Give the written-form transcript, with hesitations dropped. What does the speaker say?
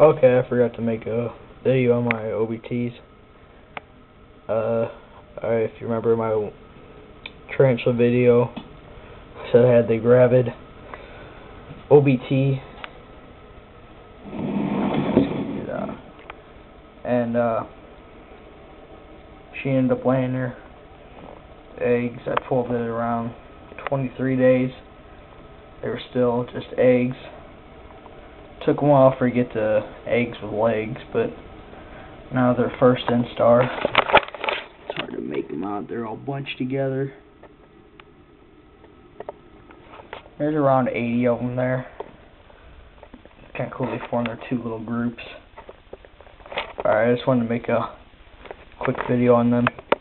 Okay, I forgot to make a video on my OBTs. If you remember my tarantula video, I said I had the gravid OBT, and she ended up laying her eggs. I pulled it around 23 days. They were still just eggs. Took a while for you to get the eggs with legs, but now they're first instar. It's hard to make them out. They're all bunched together. There's around 80 of them there. Kind of cool, they form their two little groups. Alright, I just wanted to make a quick video on them.